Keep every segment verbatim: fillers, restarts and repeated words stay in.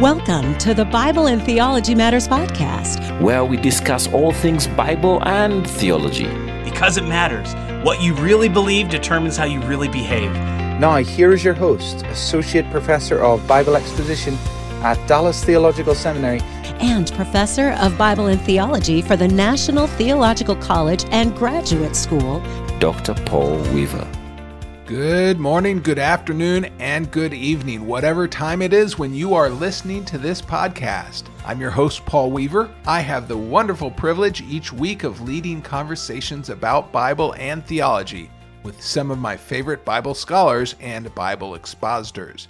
Welcome to the Bible and Theology Matters podcast, where we discuss all things Bible and theology. Because it matters. What you really believe determines how you really behave. Now, here is your host, Associate Professor of Bible Exposition at Dallas Theological Seminary and Professor of Bible and Theology for the National Theological College and Graduate School, Doctor Paul Weaver. Good morning, good afternoon, and good evening, whatever time it is when you are listening to this podcast. I'm your host, Paul Weaver. I have the wonderful privilege each week of leading conversations about Bible and theology with some of my favorite Bible scholars and Bible expositors.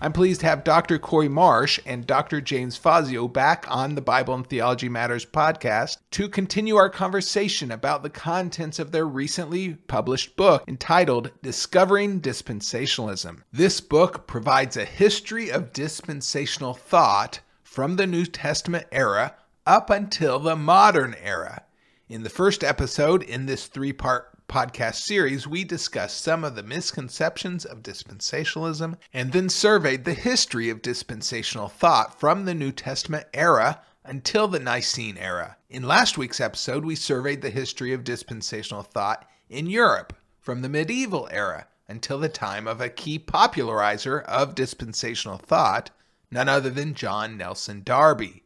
I'm pleased to have Doctor Corey Marsh and Doctor James Fazio back on the Bible and Theology Matters podcast to continue our conversation about the contents of their recently published book entitled Discovering Dispensationalism. This book provides a history of dispensational thought from the New Testament era up until the modern era. In the first episode in this three-part podcast series, we discussed some of the misconceptions of dispensationalism and then surveyed the history of dispensational thought from the New Testament era until the Nicene era. In last week's episode, we surveyed the history of dispensational thought in Europe from the medieval era until the time of a key popularizer of dispensational thought, none other than John Nelson Darby.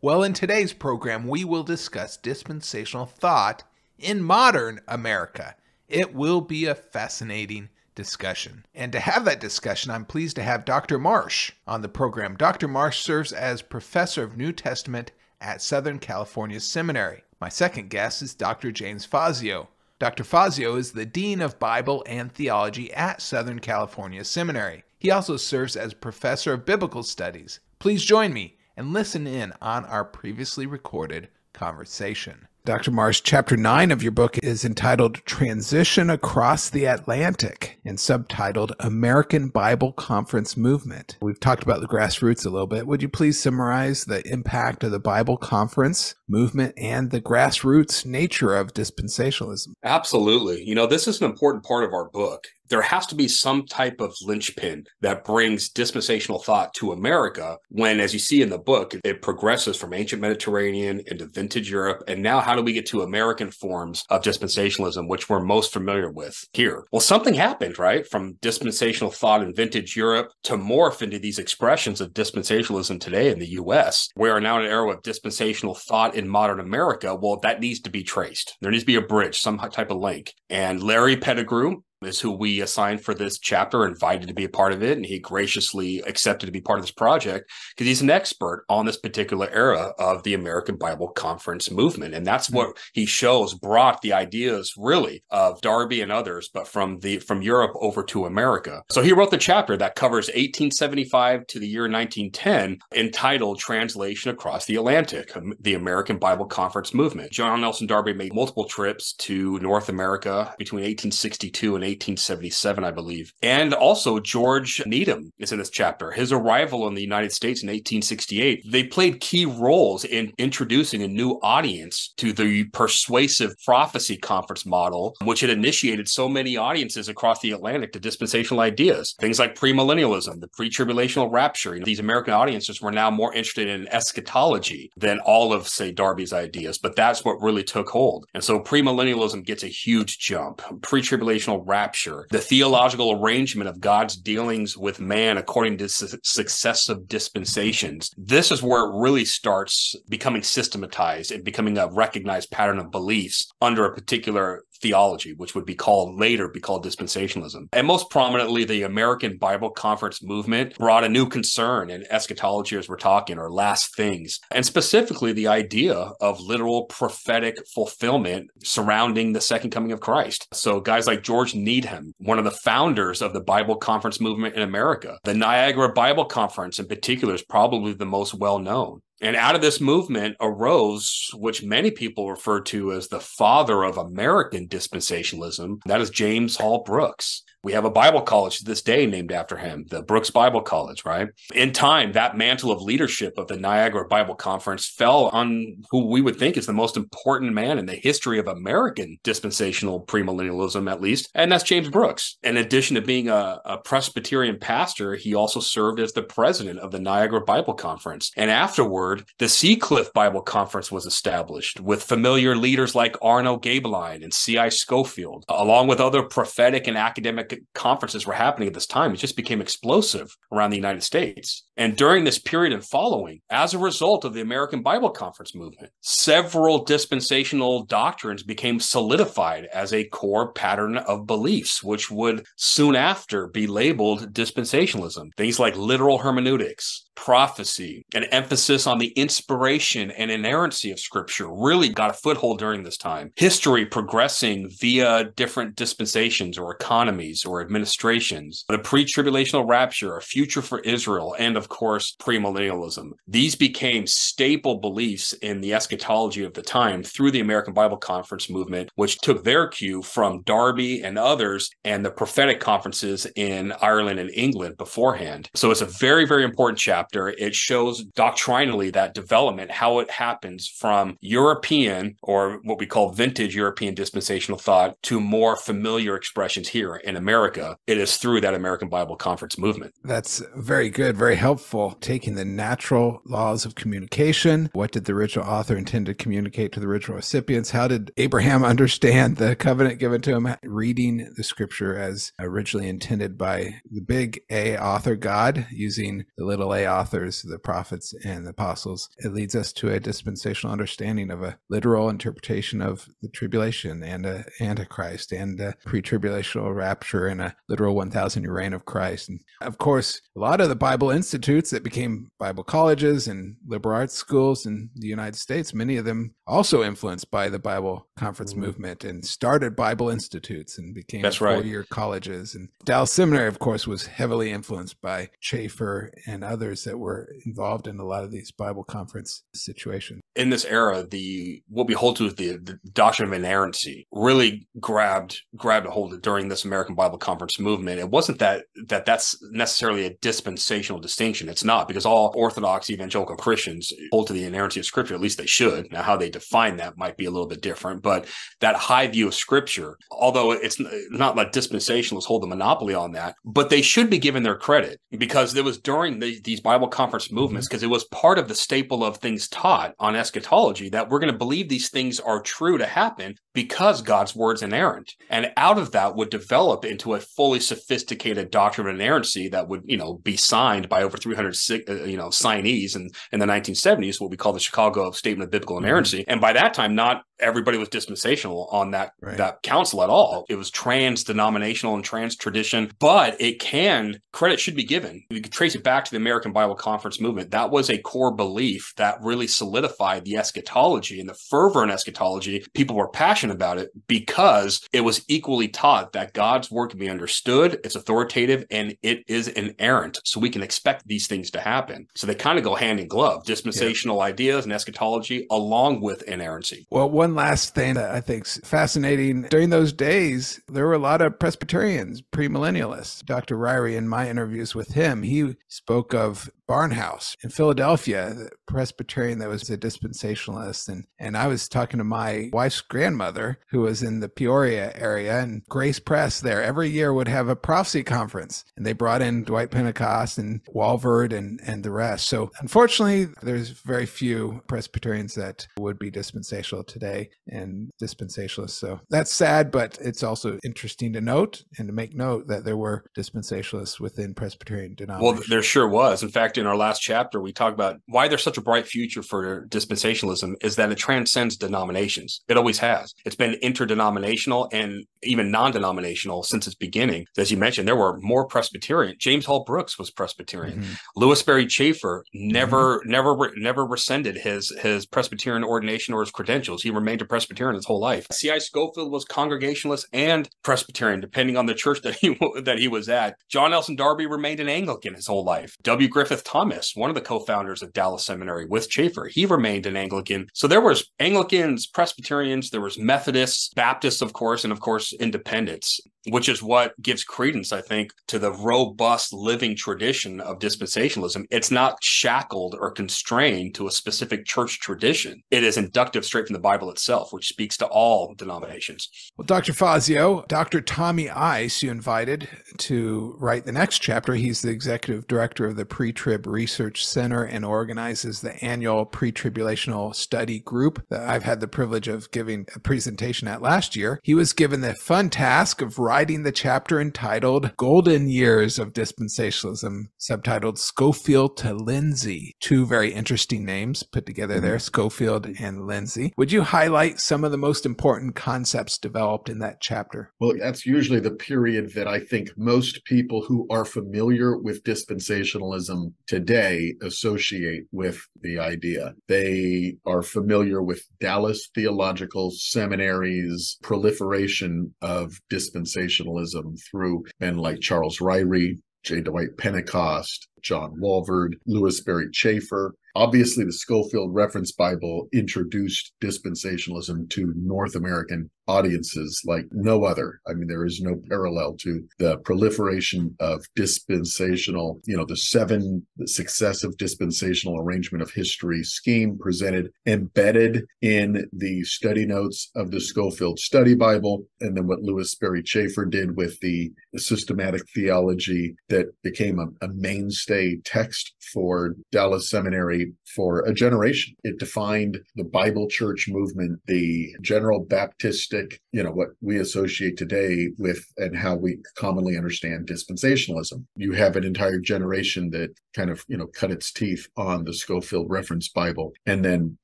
Well, in today's program, we will discuss dispensational thought in modern America. It will be a fascinating discussion. And to have that discussion, I'm pleased to have Doctor Marsh on the program. Doctor Marsh serves as Professor of New Testament at Southern California Seminary. My second guest is Doctor James Fazio. Doctor Fazio is the Dean of Bible and Theology at Southern California Seminary. He also serves as Professor of Biblical Studies. Please join me and listen in on our previously recorded conversation. Doctor Marsh, chapter nine of your book is entitled Transition Across the Atlantic and subtitled American Bible Conference Movement. We've talked about the grassroots a little bit. Would you please summarize the impact of the Bible conference movement and the grassroots nature of dispensationalism? Absolutely. You know, this is an important part of our book. There has to be some type of linchpin that brings dispensational thought to America when, as you see in the book, it progresses from ancient Mediterranean into vintage Europe. And now how do we get to American forms of dispensationalism, which we're most familiar with here? Well, something happened, right? From dispensational thought in vintage Europe to morph into these expressions of dispensationalism today in the U S. We are now in an era of dispensational thought in modern America. Well, that needs to be traced. There needs to be a bridge, some type of link. And Larry Pettigrew is who we assigned for this chapter, invited to be a part of it, and he graciously accepted to be part of this project because he's an expert on this particular era of the American Bible Conference movement. And that's what he shows brought the ideas really of Darby and others, but from the from Europe over to America. So he wrote the chapter that covers eighteen seventy-five to the year nineteen ten, entitled Translation Across the Atlantic, the American Bible Conference Movement. John Nelson Darby made multiple trips to North America between eighteen sixty-two and eighteen seventy-seven, I believe. And also George Needham is in this chapter. His arrival in the United States in eighteen sixty-eight, they played key roles in introducing a new audience to the persuasive prophecy conference model, which had initiated so many audiences across the Atlantic to dispensational ideas. Things like premillennialism, the pre-tribulational rapture. You know, these American audiences were now more interested in eschatology than all of, say, Darby's ideas, but that's what really took hold. And so premillennialism gets a huge jump. Pre-tribulational rapture, the theological arrangement of God's dealings with man according to su- successive dispensations. This is where it really starts becoming systematized and becoming a recognized pattern of beliefs under a particular theology, which would be called later be called dispensationalism. And most prominently, the American Bible Conference movement brought a new concern in eschatology, as we're talking, or last things, and specifically the idea of literal prophetic fulfillment surrounding the second coming of Christ. So guys like George Needham, one of the founders of the Bible Conference movement in America, the Niagara Bible Conference in particular is probably the most well-known. And out of this movement arose, which many people refer to as the father of American dispensationalism, that is James Hall Brookes. We have a Bible college to this day named after him, the Brookes Bible College, right? In time, that mantle of leadership of the Niagara Bible Conference fell on who we would think is the most important man in the history of American dispensational premillennialism, at least, and that's James Brookes. In addition to being a, a Presbyterian pastor, he also served as the president of the Niagara Bible Conference. And afterward, the Seacliff Bible Conference was established with familiar leaders like Arno Gabeline and C I Scofield, along with other prophetic and academic conferences were happening at this time. It just became explosive around the United States. And during this period and following, as a result of the American Bible Conference movement, several dispensational doctrines became solidified as a core pattern of beliefs, which would soon after be labeled dispensationalism. Things like literal hermeneutics, prophecy, an emphasis on the inspiration and inerrancy of Scripture really got a foothold during this time. History progressing via different dispensations or economies or administrations, the pre-tribulational rapture, a future for Israel, and of course, premillennialism. These became staple beliefs in the eschatology of the time through the American Bible Conference movement, which took their cue from Darby and others and the prophetic conferences in Ireland and England beforehand. So it's a very, very important chapter. It shows doctrinally that development, how it happens from European or what we call vintage European dispensational thought to more familiar expressions here in America. It is through that American Bible Conference movement. That's very good, very helpful. Taking the natural laws of communication, what did the original author intend to communicate to the original recipients? How did Abraham understand the covenant given to him? Reading the scripture as originally intended by the big A author, God, using the little A author. authors, the prophets and the apostles. It leads us to a dispensational understanding of a literal interpretation of the tribulation and a Antichrist and a pre-tribulational rapture and a literal one thousand year reign of Christ. And of course, a lot of the Bible institutes that became Bible colleges and liberal arts schools in the United States, many of them also influenced by the Bible Conference mm-hmm. movement and started Bible institutes and became That's right. four-year colleges. And Dallas Seminary, of course, was heavily influenced by Chafer and others that were involved in a lot of these Bible conference situations. In this era, the what we hold to is the, the doctrine of inerrancy really grabbed grabbed a hold of during this American Bible Conference movement. It wasn't that that that's necessarily a dispensational distinction. It's not, because all Orthodox evangelical Christians hold to the inerrancy of Scripture, at least they should. Now, how they define that might be a little bit different, but that high view of Scripture, although it's not like dispensationalists hold the monopoly on that, but they should be given their credit, because it was during the, these Bible conference movements, because it was part of the staple of things taught on eschatology, that we're going to believe these things are true to happen because God's word's inerrant. And out of that would develop into a fully sophisticated doctrine of inerrancy that would, you know, be signed by over three hundred, you know, signees in, in the nineteen seventies, what we call the Chicago Statement of Biblical Inerrancy. And by that time, not everybody was dispensational on that, right. that council at all. It was trans-denominational and trans-tradition, but it can, credit should be given. We can trace it back to the American Bible Conference movement. That was a core belief that really solidified the eschatology and the fervor in eschatology. People were passionate about it because it was equally taught that God's word can be understood, it's authoritative, and it is inerrant. So we can expect these things to happen. So they kind of go hand in glove, dispensational yeah. ideas and eschatology along with inerrancy. Well, one One last thing that I think is fascinating. During those days, there were a lot of Presbyterians, premillennialists. Doctor Ryrie, in my interviews with him, he spoke of Barnhouse in Philadelphia, the Presbyterian that was a dispensationalist. And, and I was talking to my wife's grandmother, who was in the Peoria area, and Grace Press there every year would have a prophecy conference. And they brought in Dwight Pentecost and Walford and, and the rest. So unfortunately, there's very few Presbyterians that would be dispensational today and dispensationalists. So that's sad, but it's also interesting to note and to make note that there were dispensationalists within Presbyterian denominations. Well, there sure was. In fact, in our last chapter, we talk about why there's such a bright future for dispensationalism is that it transcends denominations. It always has. It's been interdenominational and even non-denominational since its beginning. As you mentioned, there were more Presbyterian. James Hall Brookes was Presbyterian. Mm-hmm. Lewis Sperry Chafer never, mm-hmm. never, never rescinded his, his Presbyterian ordination or his credentials. He remained a Presbyterian his whole life. C I. Scofield was Congregationalist and Presbyterian, depending on the church that he, that he was at. John Nelson Darby remained an Anglican his whole life. W. Griffith Joseph Thomas, one of the co-founders of Dallas Seminary with Chafer, he remained an Anglican. So there was Anglicans, Presbyterians, there was Methodists, Baptists, of course, and of course, Independents, which is what gives credence, I think, to the robust living tradition of dispensationalism. It's not shackled or constrained to a specific church tradition. It is inductive straight from the Bible itself, which speaks to all denominations. Well, Doctor Fazio, Doctor Tommy Ice, you invited to write the next chapter. He's the executive director of the Pre-Trib Research Center and organizes the annual Pre-Tribulational Study Group that I've had the privilege of giving a presentation at last year. He was given the fun task of writing the chapter entitled Golden Years of Dispensationalism, subtitled Scofield to Lindsey. Two very interesting names put together there, Scofield and Lindsey. Would you highlight some of the most important concepts developed in that chapter? Well, that's usually the period that I think most people who are familiar with dispensationalism today associate with the idea. They are familiar with Dallas Theological Seminary's proliferation of dispensation. Dispensationalism through men like Charles Ryrie, J. Dwight Pentecost, John Walvoord, Lewis Sperry Chafer. Obviously, the Scofield Reference Bible introduced dispensationalism to North American audiences like no other. I mean, there is no parallel to the proliferation of dispensational, you know, the seven the successive dispensational arrangement of history scheme presented, embedded in the study notes of the Scofield Study Bible, and then what Lewis Sperry Chafer did with the systematic theology that became a, a mainstay text for Dallas Seminary for a generation. It defined the Bible church movement, the general Baptistic, you know, what we associate today with and how we commonly understand dispensationalism. You have an entire generation that kind of, you know, cut its teeth on the Scofield Reference Bible. And then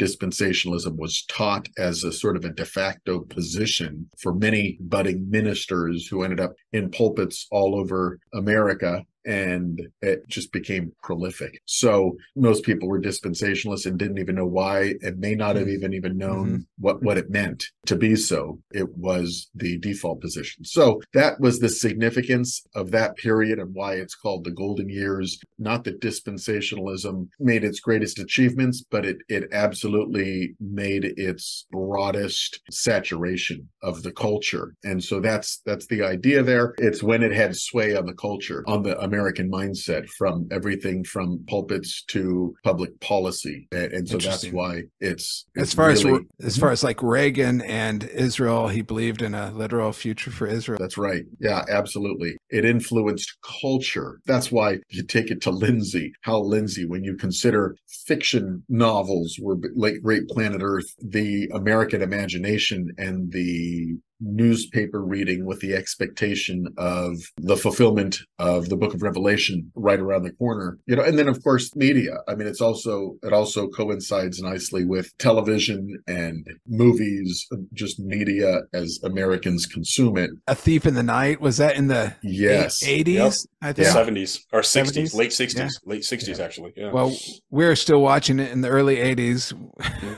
dispensationalism was taught as a sort of a de facto position for many budding ministers who ended up in pulpits all over America. And it just became prolific. So most people were dispensationalists and didn't even know why, and may not have even even known mm-hmm. what, what it meant to be so. It was the default position. So that was the significance of that period and why it's called the Golden Years. Not that dispensationalism made its greatest achievements, but it, it absolutely made its broadest saturation of the culture. And so that's, that's the idea there. It's when it had sway on the culture, on the American mindset, from everything from pulpits to public policy. And, and so that's why it's, it's as far really, as as far as like Reagan and Israel, he believed in a literal future for Israel. That's right. Yeah, absolutely. It influenced culture. That's why you take it to Lindsey, Hal Lindsey, when you consider fiction novels were Late Great Planet Earth, the American imagination and the newspaper reading with the expectation of the fulfillment of the book of Revelation right around the corner, you know, and then of course media. I mean, it's also, it also coincides nicely with television and movies, just media as Americans consume it. A Thief in the Night, was that in the yes. eighties? Yep. I think yeah. seventies or sixties, seventies? Late sixties, yeah. late sixties yeah. actually. Yeah. Well, we're still watching it in the early eighties.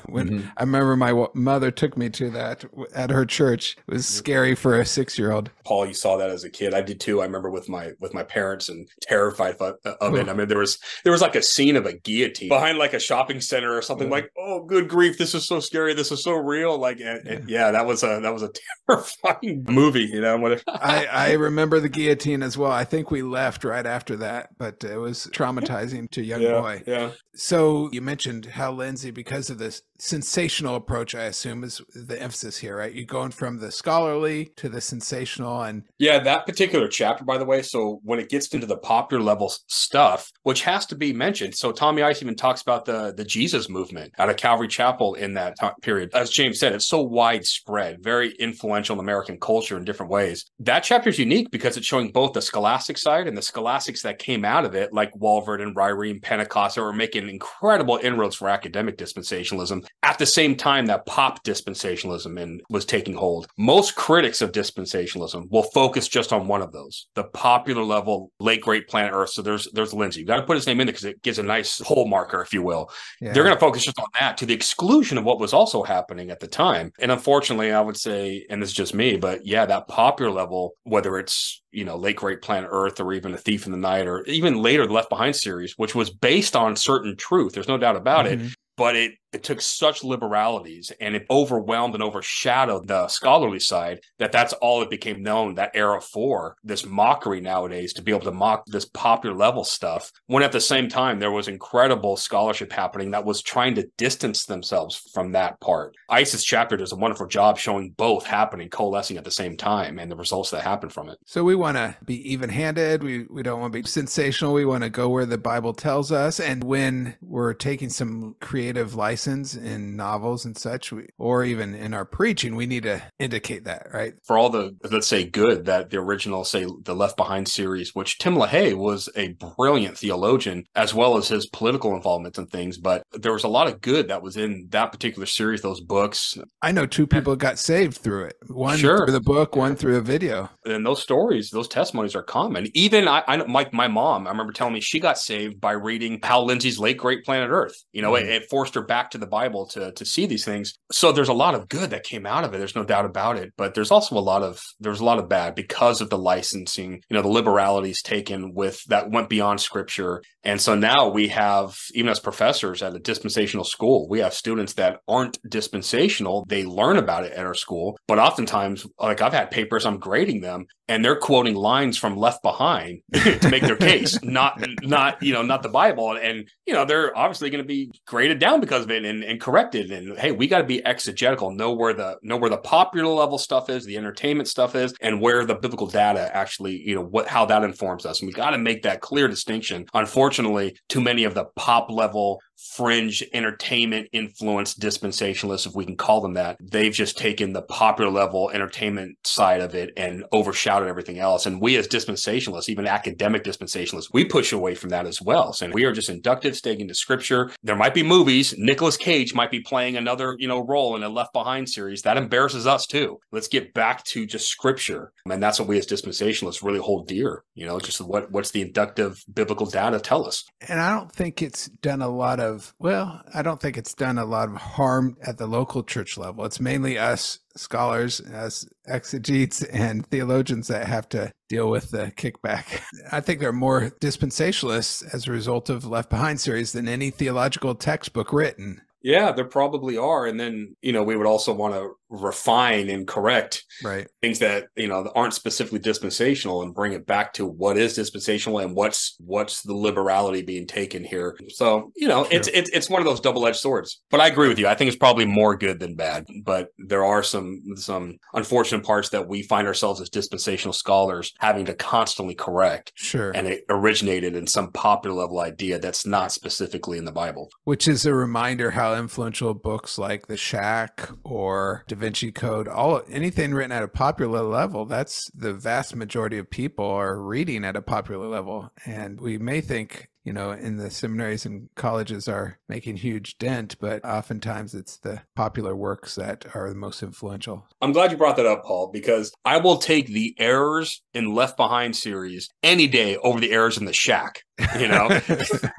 when mm-hmm. I remember my mother took me to that at her church. It was scary for a six-year-old. Paul, you saw that as a kid. I did too. I remember with my with my parents and terrified of it. I mean, there was there was like a scene of a guillotine behind like a shopping center or something. Yeah. Like, oh, good grief! This is so scary. This is so real. Like, and, yeah. And yeah, that was a that was a terrifying movie. You know, whatever. I I remember the guillotine as well. I think we left right after that, but it was traumatizing to a young yeah, boy. Yeah. So you mentioned Hal Lindsey because of this sensational approach. I assume is the emphasis here, right? You're going from the scholarly to the sensational. And yeah, that particular chapter, by the way, so when it gets into the popular level stuff, which has to be mentioned. So Tommy Ice even talks about the, the Jesus movement out of Calvary Chapel in that time period. As James said, it's so widespread, very influential in American culture in different ways. That chapter is unique because it's showing both the scholastic side and the scholastics that came out of it, like Walvoord and Ryrie and Pentecost, that were making incredible inroads for academic dispensationalism at the same time that pop dispensationalism and was taking hold. Most critics of dispensationalism will focus just on one of those, the popular level, Late Great Planet Earth. So there's there's Lindsey. You've got to put his name in there because it gives a nice hole marker, if you will. Yeah. They're going to focus just on that to the exclusion of what was also happening at the time. And unfortunately, I would say, and this is just me, but yeah, that popular level, whether it's, you know, Late Great Planet Earth or even A Thief in the Night or even later the Left Behind series, which was based on certain truth. There's no doubt about mm-hmm. it. But it, it took such liberalities and it overwhelmed and overshadowed the scholarly side that that's all it became known, that era for, this mockery nowadays to be able to mock this popular level stuff. When at the same time, there was incredible scholarship happening that was trying to distance themselves from that part. Isis chapter does a wonderful job showing both happening, coalescing at the same time and the results that happen from it. So we want to be even-handed. We, we don't want to be sensational. We want to go where the Bible tells us. And when we're taking some creative Creative license in novels and such, we, or even in our preaching, we need to indicate that, right? For all the, let's say, good that the original, say, the Left Behind series, which Tim LaHaye was a brilliant theologian, as well as his political involvement and things, but there was a lot of good that was in that particular series, those books. I know two people got saved through it. One sure. through the book, one through a video. And those stories, those testimonies are common. Even I, I my, my mom, I remember telling me she got saved by reading Hal Lindsey's Late Great Planet Earth. You know, mm-hmm. it, it forced her back to the Bible to, to see these things. So there's a lot of good that came out of it. There's no doubt about it. But there's also a lot of there's a lot of bad because of the licensing, you know, the liberalities taken with that went beyond scripture. And so now we have, even as professors at a dispensational school, we have students that aren't dispensational. They learn about it at our school. But oftentimes, like I've had papers, I'm grading them and they're quoting lines from Left Behind to make their case, not, not, you know, not the Bible. And, you know, they're obviously going to be graded down down because of it and, and corrected. And hey, we got to be exegetical, know where the know where the popular level stuff is, the entertainment stuff is, and where the biblical data actually, you know, what how that informs us. And we got to make that clear distinction. Unfortunately, too many of the pop level fringe entertainment influenced dispensationalists, if we can call them that, they've just taken the popular level entertainment side of it and overshadowed everything else. And we as dispensationalists, even academic dispensationalists, we push away from that as well. So we are just inductive, staying into scripture. There might be movies. Nicolas Cage might be playing another, you know, role in a Left Behind series. That embarrasses us too. Let's get back to just scripture. And that's what we as dispensationalists really hold dear. You know, just what what's the inductive biblical data tell us. And I don't think it's done a lot of Of, well, I don't think it's done a lot of harm at the local church level. It's mainly us scholars, us exegetes and theologians that have to deal with the kickback. I think there are more dispensationalists as a result of Left Behind series than any theological textbook written. Yeah, there probably are. And then, you know, we would also want to refine and correct right. things that, you know, aren't specifically dispensational and bring it back to what is dispensational and what's what's the liberality being taken here. So, you know, it's, it's it's one of those double-edged swords. But I agree with you. I think it's probably more good than bad. But there are some some unfortunate parts that we find ourselves as dispensational scholars having to constantly correct. Sure. And it originated in some popular level idea that's not specifically in the Bible. Which is a reminder how influential books like The Shack or Da Vinci Code, all anything written at a popular level, that's the vast majority of people are reading at a popular level. And we may think, you know, in the seminaries and colleges are making huge dent, but oftentimes it's the popular works that are the most influential. I'm glad you brought that up, Paul, because I will take the errors in Left Behind series any day over the errors in The Shack, you know? right.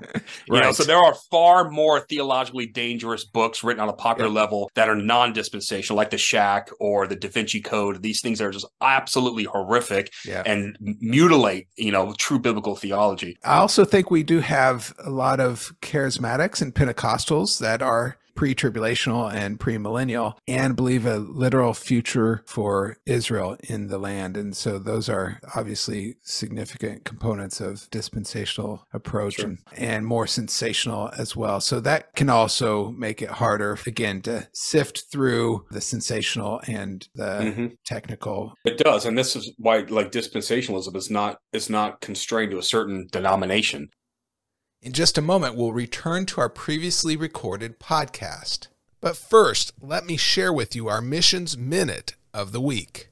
You know, so there are far more theologically dangerous books written on a popular yeah. level that are non-dispensational, like The Shack or the Da Vinci Code. These things are just absolutely horrific yeah. and mutilate, you know, true biblical theology. I also think we do have a lot of charismatics and Pentecostals that are pre-tribulational and pre-millennial and believe a literal future for Israel in the land. And so those are obviously significant components of dispensational approach sure. and, and more sensational as well. So that can also make it harder, again, to sift through the sensational and the mm-hmm. technical. It does. And this is why, like, dispensationalism is not, it's not constrained to a certain denomination. In just a moment, we'll return to our previously recorded podcast. But first, let me share with you our Missions Minute of the Week.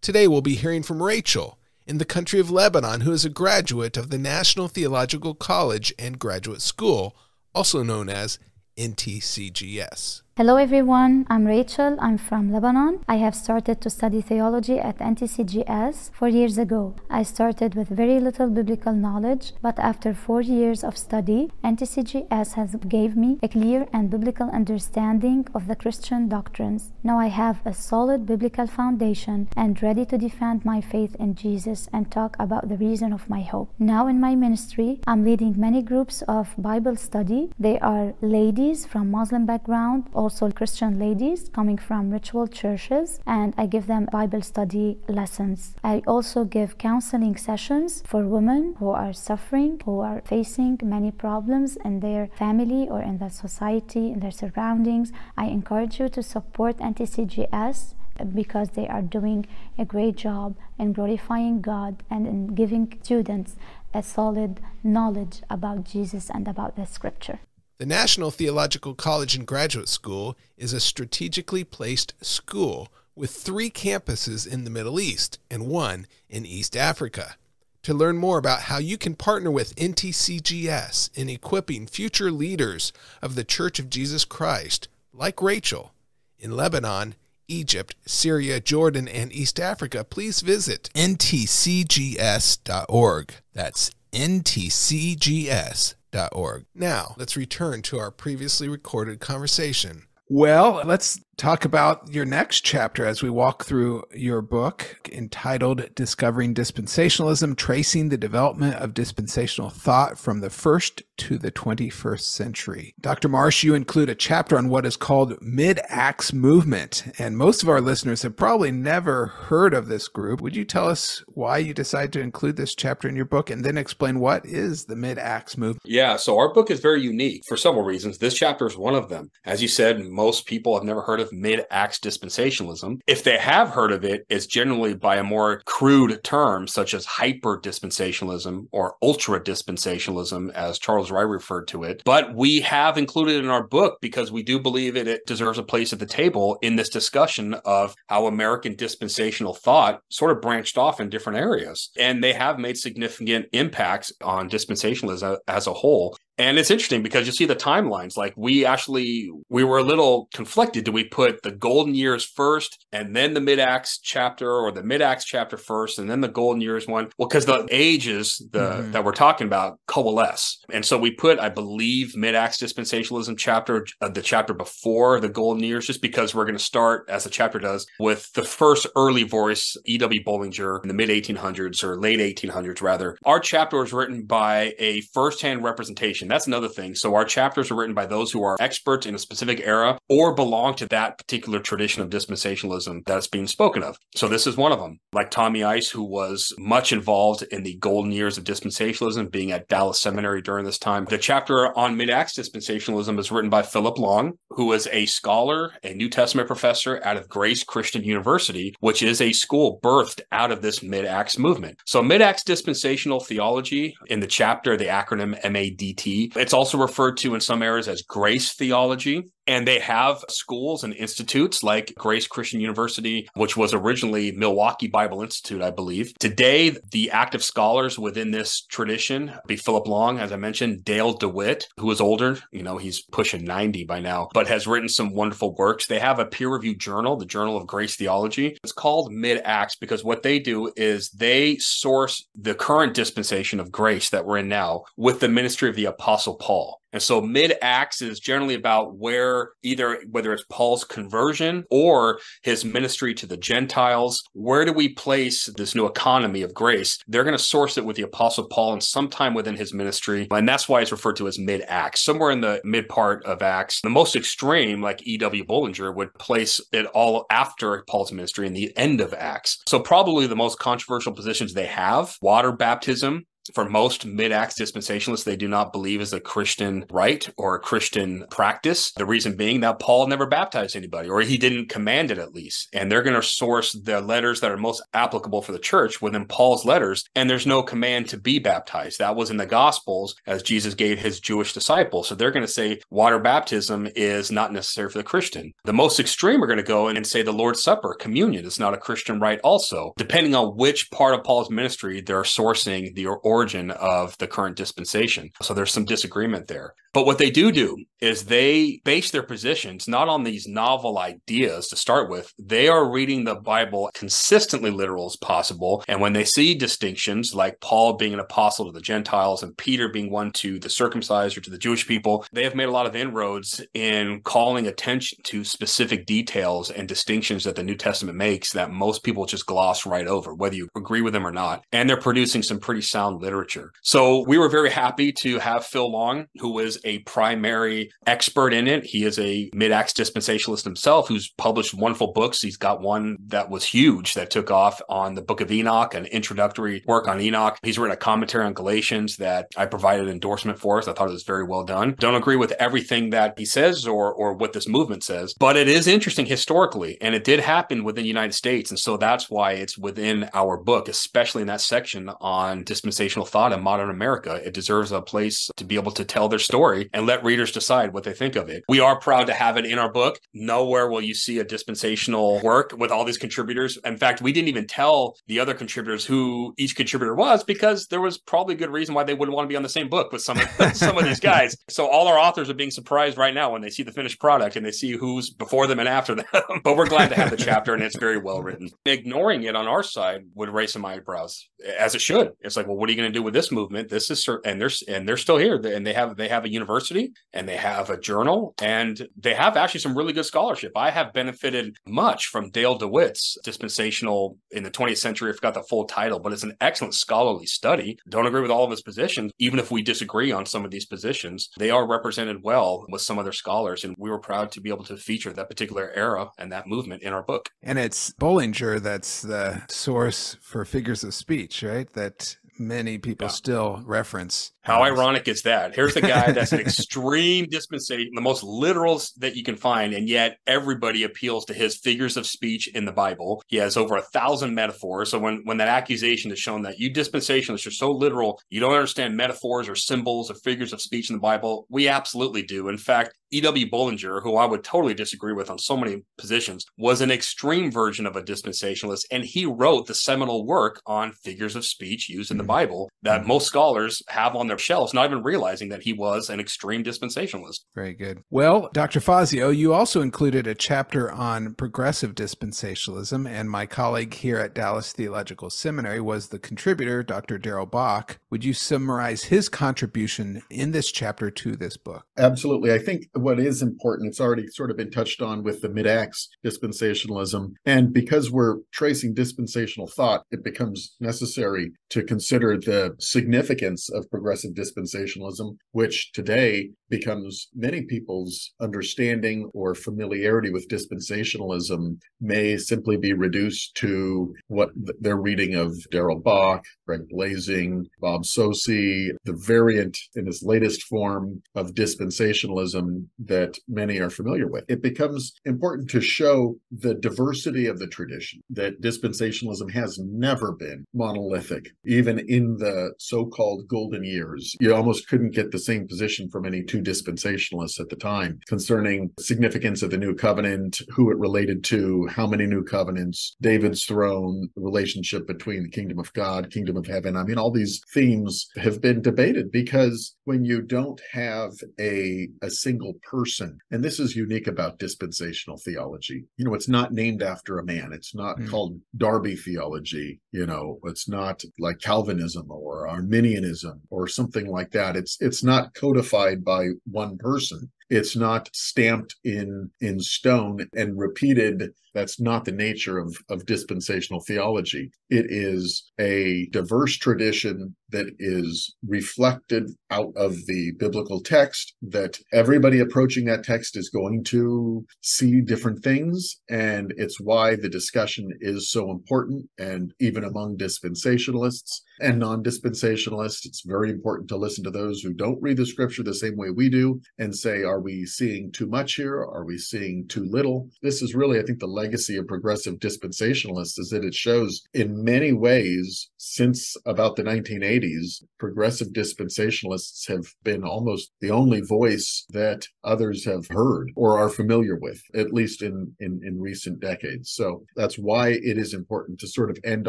Today, we'll be hearing from Rachel in the country of Lebanon, who is a graduate of the National Theological College and Graduate School, also known as N T C G S. Hello everyone, I'm Rachel, I'm from Lebanon. I have started to study theology at N T C G S four years ago. I started with very little biblical knowledge, but after four years of study, N T C G S has gave me a clear and biblical understanding of the Christian doctrines. Now I have a solid biblical foundation and ready to defend my faith in Jesus and talk about the reason of my hope. Now in my ministry, I'm leading many groups of Bible study. They are ladies from Muslim background, also Christian ladies coming from ritual churches, and I give them Bible study lessons. I also give counseling sessions for women who are suffering, who are facing many problems in their family or in their society, in their surroundings. I encourage you to support N T C G S because they are doing a great job in glorifying God and in giving students a solid knowledge about Jesus and about the Scripture. The National Theological College and Graduate School is a strategically placed school with three campuses in the Middle East and one in East Africa. To learn more about how you can partner with N T C G S in equipping future leaders of the Church of Jesus Christ, like Rachel, in Lebanon, Egypt, Syria, Jordan, and East Africa, please visit N T C G S dot org. That's N T C G S dot org. Now, let's return to our previously recorded conversation. Well, let's talk about your next chapter as we walk through your book entitled Discovering Dispensationalism, Tracing the Development of Dispensational Thought from the First to the twenty-first Century. Doctor Marsh, you include a chapter on what is called Mid-Acts Movement, and most of our listeners have probably never heard of this group. Would you tell us why you decided to include this chapter in your book and then explain what is the Mid-Acts Movement? Yeah, so our book is very unique for several reasons. This chapter is one of them. As you said, most people have never heard of Mid-Acts dispensationalism. If they have heard of it, it's generally by a more crude term, such as hyper-dispensationalism or ultra-dispensationalism, as Charles Ryrie referred to it. But we have included it in our book because we do believe it, it deserves a place at the table in this discussion of how American dispensational thought sort of branched off in different areas. And they have made significant impacts on dispensationalism as a whole. And it's interesting because you see the timelines, like we actually, we were a little conflicted. Do we put the golden years first and then the mid-acts chapter, or the mid-acts chapter first and then the golden years one? Well, because the ages the, mm-hmm. that we're talking about coalesce. And so we put, I believe, mid-acts dispensationalism chapter, uh, the chapter before the golden years, just because we're going to start, as the chapter does, with the first early voice, E W Bullinger, in the mid eighteen hundreds or late eighteen hundreds, rather. Our chapter was written by a firsthand representation. That's another thing. So our chapters are written by those who are experts in a specific era or belong to that particular tradition of dispensationalism that's being spoken of. So this is one of them, like Tommy Ice, who was much involved in the golden years of dispensationalism, being at Dallas Seminary during this time. The chapter on mid-acts dispensationalism is written by Philip Long, who is a scholar, a New Testament professor out of Grace Christian University, which is a school birthed out of this mid-acts movement. So mid-acts dispensational theology, in the chapter, the acronym M A D T, it's also referred to in some areas as grace theology. And they have schools and institutes like Grace Christian University, which was originally Milwaukee Bible Institute, I believe. Today, the active scholars within this tradition be Philip Long, as I mentioned, Dale DeWitt, who is older, you know, he's pushing ninety by now, but has written some wonderful works. They have a peer-reviewed journal, the Journal of Grace Theology. It's called Mid-Acts because what they do is they source the current dispensation of grace that we're in now with the ministry of the Apostle Paul. And so mid-Acts is generally about where either, whether it's Paul's conversion or his ministry to the Gentiles, where do we place this new economy of grace? They're going to source it with the Apostle Paul and sometime within his ministry. And that's why it's referred to as mid-Acts, somewhere in the mid part of Acts. The most extreme, like E W Bullinger, would place it all after Paul's ministry in the end of Acts. So probably the most controversial positions they have, water baptism. For most mid-Acts dispensationalists, they do not believe is a Christian rite or a Christian practice. The reason being that Paul never baptized anybody, or he didn't command it at least. And they're going to source the letters that are most applicable for the church within Paul's letters. And there's no command to be baptized. That was in the Gospels as Jesus gave his Jewish disciples. So they're going to say water baptism is not necessary for the Christian. The most extreme are going to go and say the Lord's Supper, communion, is not a Christian rite also. Depending on which part of Paul's ministry they're sourcing the or origin of the current dispensation. So there's some disagreement there. But what they do do is they base their positions not on these novel ideas to start with. They are reading the Bible consistently literal as possible. And when they see distinctions like Paul being an apostle to the Gentiles and Peter being one to the circumcised or to the Jewish people, they have made a lot of inroads in calling attention to specific details and distinctions that the New Testament makes that most people just gloss right over, whether you agree with them or not. And they're producing some pretty sound literature. So we were very happy to have Phil Long, who is a primary expert in it. He is a mid-Acts dispensationalist himself who's published wonderful books. He's got one that was huge that took off on the Book of Enoch, an introductory work on Enoch. He's written a commentary on Galatians that I provided endorsement for us. I thought it was very well done. Don't agree with everything that he says or, or what this movement says, but it is interesting historically, and it did happen within the United States. And so that's why it's within our book, especially in that section on dispensational thought in modern America. It deserves a place to be able to tell their story and let readers decide what they think of it. We are proud to have it in our book. Nowhere will you see a dispensational work with all these contributors. In fact, we didn't even tell the other contributors who each contributor was because there was probably good reason why they wouldn't want to be on the same book with some of, some of these guys. So all our authors are being surprised right now when they see the finished product and they see who's before them and after them. But we're glad to have the chapter and it's very well written. Ignoring it on our side would raise some eyebrows, as it should. It's like, well, what are you going to do with this movement? This is and they're and they're still here, and they have they have a university and they have a journal and they have actually some really good scholarship. I have benefited much from Dale DeWitt's dispensational in the twentieth century. I forgot the full title, but it's an excellent scholarly study. Don't agree with all of his positions, even if we disagree on some of these positions. They are represented well with some other scholars, and we were proud to be able to feature that particular era and that movement in our book. And it's Bullinger that's the source for figures of speech, right? That many people yeah. still reference. How ironic is that? Here's the guy that's an extreme dispensation, the most literal that you can find, and yet everybody appeals to his figures of speech in the Bible. He has over a thousand metaphors. So when, when that accusation is shown that you dispensationalists are so literal, you don't understand metaphors or symbols or figures of speech in the Bible, we absolutely do. In fact, E W Bullinger, who I would totally disagree with on so many positions, was an extreme version of a dispensationalist, and he wrote the seminal work on figures of speech used in the Bible that most scholars have on their shelves, not even realizing that he was an extreme dispensationalist. Very good. Well, Doctor Fazio, you also included a chapter on progressive dispensationalism, and my colleague here at Dallas Theological Seminary was the contributor, Doctor Darrell Bock. Would you summarize his contribution in this chapter to this book? Absolutely. I think what is important, it's already sort of been touched on with the mid-Acts dispensationalism, and because we're tracing dispensational thought, it becomes necessary to consider the significance of progressive dispensationalism, which today becomes many people's understanding or familiarity with dispensationalism may simply be reduced to what their reading of Darrell Bock, Greg Blazing, Bob Sosey, the variant in its latest form of dispensationalism that many are familiar with. It becomes important to show the diversity of the tradition, that dispensationalism has never been monolithic, even in the so-called golden years. You almost couldn't get the same position from any two dispensationalists at the time concerning significance of the new covenant, who it related to, how many new covenants, David's throne, the relationship between the kingdom of God, kingdom of heaven. I mean, all these themes have been debated because when you don't have a, a single person, and this is unique about dispensational theology, you know, it's not named after a man. It's not mm. called Darby theology. You know, it's not like Calvinism or Arminianism or something like that. It's it's not codified by one person. It's not stamped in in stone and repeated. That's not the nature of, of dispensational theology. It is a diverse tradition that is reflected out of the biblical text, that everybody approaching that text is going to see different things. And it's why the discussion is so important. And even among dispensationalists and non-dispensationalists, it's very important to listen to those who don't read the scripture the same way we do and say, are we seeing too much here? Are we seeing too little? This is really, I think, the legacy of progressive dispensationalists, is that it shows in many ways since about the nineteen eighties, progressive dispensationalists have been almost the only voice that others have heard or are familiar with, at least in, in, in recent decades. So that's why it is important to sort of end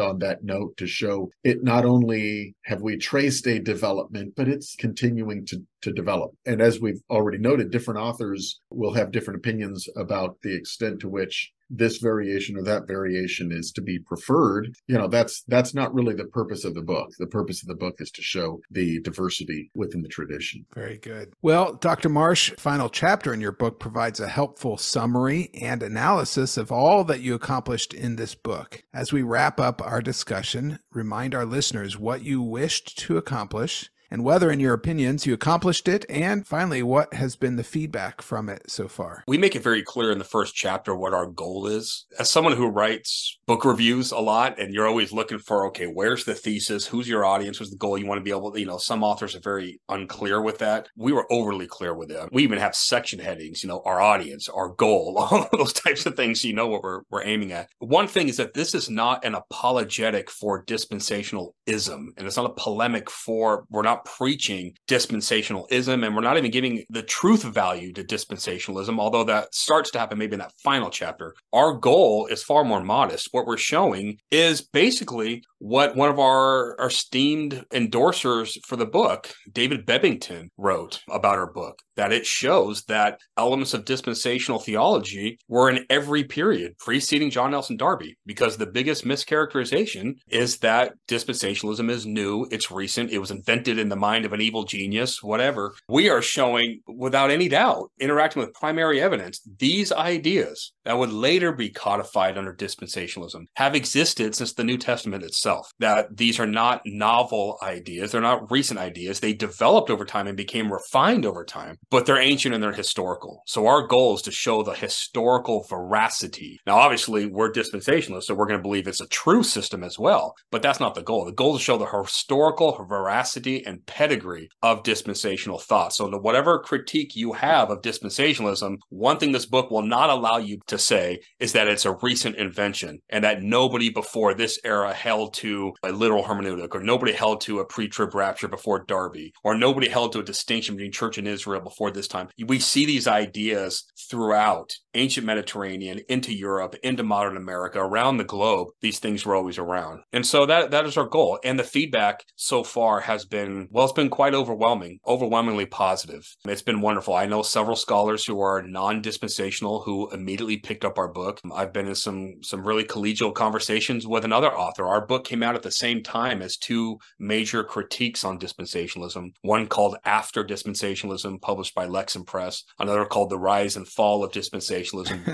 on that note, to show it not only have we traced a development, but it's continuing to to develop. And as we've already noted, different authors will have different opinions about the extent to which this variation or that variation is to be preferred. You know, that's that's not really the purpose of the book. The purpose of the book is to show the diversity within the tradition. Very good. Well, Doctor Marsh, final chapter in your book provides a helpful summary and analysis of all that you accomplished in this book. As we wrap up our discussion, remind our listeners what you wished to accomplish and whether, in your opinions, you accomplished it, and finally, what has been the feedback from it so far? We make it very clear in the first chapter what our goal is. As someone who writes book reviews a lot, and you're always looking for, okay, where's the thesis? Who's your audience? What's the goal you want to be able to, you know, some authors are very unclear with that. We were overly clear with them. We even have section headings, you know, our audience, our goal, all those types of things, so you know what we're, we're aiming at. One thing is that this is not an apologetic for dispensationalism, and it's not a polemic for, we're not preaching dispensationalism, and we're not even giving the truth value to dispensationalism, although that starts to happen maybe in that final chapter. Our goal is far more modest. What we're showing is basically what one of our, our esteemed endorsers for the book, David Bebbington, wrote about our book, that it shows that elements of dispensational theology were in every period preceding John Nelson Darby, because the biggest mischaracterization is that dispensationalism is new, it's recent, it was invented in the mind of an evil genius, whatever. We are showing, without any doubt, interacting with primary evidence, these ideas that would later be codified under dispensationalism have existed since the New Testament itself, that these are not novel ideas, they're not recent ideas, they developed over time and became refined over time, but they're ancient and they're historical. So our goal is to show the historical veracity. Now, obviously, we're dispensationalists, so we're going to believe it's a true system as well, but that's not the goal. The goal is to show the historical veracity and pedigree of dispensational thought. So to whatever critique you have of dispensationalism, one thing this book will not allow you to say is that it's a recent invention and that nobody before this era held to a literal hermeneutic, or nobody held to a pre-trib rapture before Darby, or nobody held to a distinction between church and Israel before this time. We see these ideas throughout ancient Mediterranean, into Europe, into modern America, around the globe. These things were always around. And so that that is our goal. And the feedback so far has been, well, it's been quite overwhelming, overwhelmingly positive. It's been wonderful. I know several scholars who are non-dispensational who immediately picked up our book. I've been in some, some really collegial conversations with another author. Our book came out at the same time as two major critiques on dispensationalism, one called After Dispensationalism, published by Lexham Press, another called The Rise and Fall of Dispensationalism,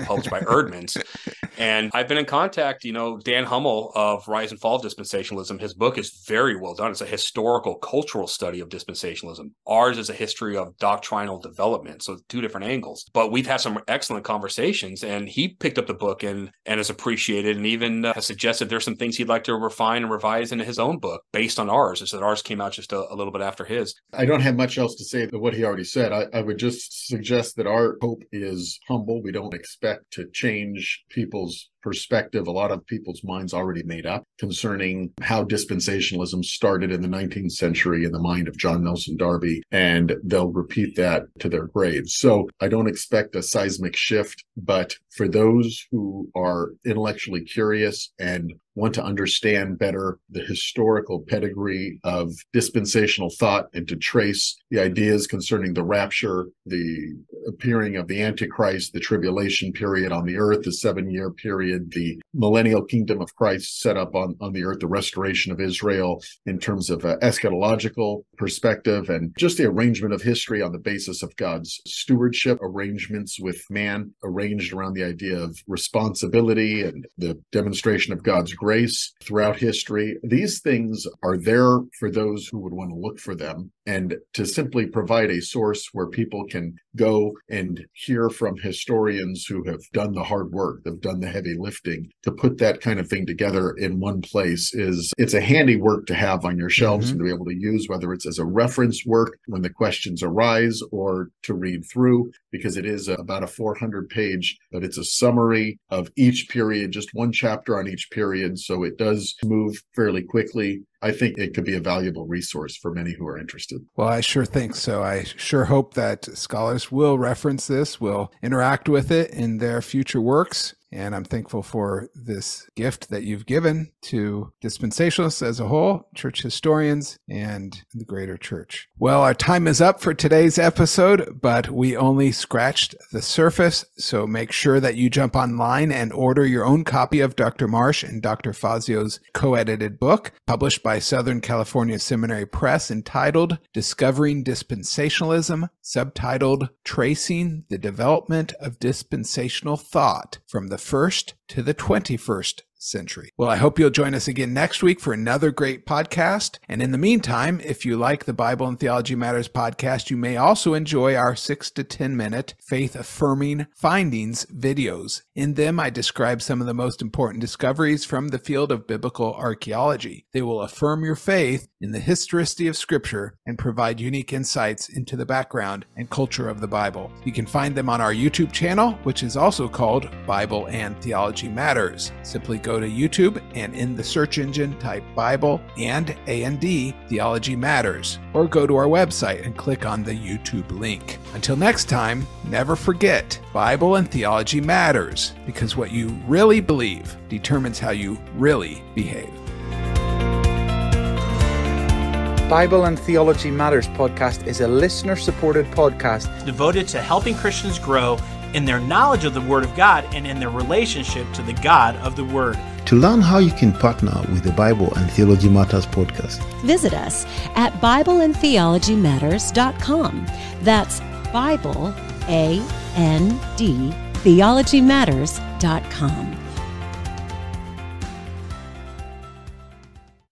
published by Erdmans. And I've been in contact, you know, Dan Hummel of Rise and Fall of Dispensationalism, his book is very well done. It's a historical, cultural study of dispensationalism. Ours is a history of doctrinal development, so two different angles. But we've had some excellent conversations, and he picked up the book and, and has appreciated and even uh, suggested there's some things he'd like to refine and revise in his own book based on ours. It's that ours came out just a, a little bit after his. I don't have much else to say than what he already said. I, I would just suggest that our hope is humble. We don't expect to change people's perspective. A lot of people's minds already made up concerning how dispensationalism started in the nineteenth century in the mind of John Nelson Darby, and they'll repeat that to their graves. So I don't expect a seismic shift, but for those who are intellectually curious and want to understand better the historical pedigree of dispensational thought and to trace the ideas concerning the rapture, the appearing of the Antichrist, the tribulation period on the earth, the seven-year period, the millennial kingdom of Christ set up on, on the earth, the restoration of Israel in terms of an eschatological perspective, and just the arrangement of history on the basis of God's stewardship, arrangements with man arranged around the idea of responsibility and the demonstration of God's grace throughout history. These things are there for those who would want to look for them. and to simply provide a source where people can go and hear from historians who have done the hard work, they've done the heavy lifting, to put that kind of thing together in one place is, it's a handy work to have on your shelves mm-hmm. and to be able to use, whether it's as a reference work when the questions arise or to read through, because it is about a four hundred page, but it's a summary of each period, just one chapter on each period. So it does move fairly quickly. I think it could be a valuable resource for many who are interested. Well, I sure think so. I sure hope that scholars will reference this, will interact with it in their future works. And I'm thankful for this gift that you've given to dispensationalists as a whole, church historians, and the greater church. Well, our time is up for today's episode, but we only scratched the surface. So make sure that you jump online and order your own copy of Doctor Marsh and Doctor Fazio's co-edited book, published by Southern California Seminary Press, entitled Discovering Dispensationalism, subtitled Tracing the Development of Dispensational Thought from the First to the twenty-first Century. Well, I hope you'll join us again next week for another great podcast. And in the meantime, if you like the Bible and Theology Matters podcast, you may also enjoy our six to ten minute faith affirming findings videos. In them, I describe some of the most important discoveries from the field of biblical archaeology. They will affirm your faith in the historicity of Scripture and provide unique insights into the background and culture of the Bible. You can find them on our YouTube channel, which is also called Bible and Theology Matters. Simply go Go to YouTube and in the search engine type Bible and A and D Theology Matters, or go to our website and click on the YouTube link. Until next time, never forget, Bible and Theology Matters, because what you really believe determines how you really behave. Bible and Theology Matters podcast is a listener-supported podcast devoted to helping Christians grow in their knowledge of the Word of God and in their relationship to the God of the Word. To learn how you can partner with the Bible and Theology Matters podcast, visit us at Bible and Theology Matters dot com. That's Bible, A N D, Theology Matters dot com.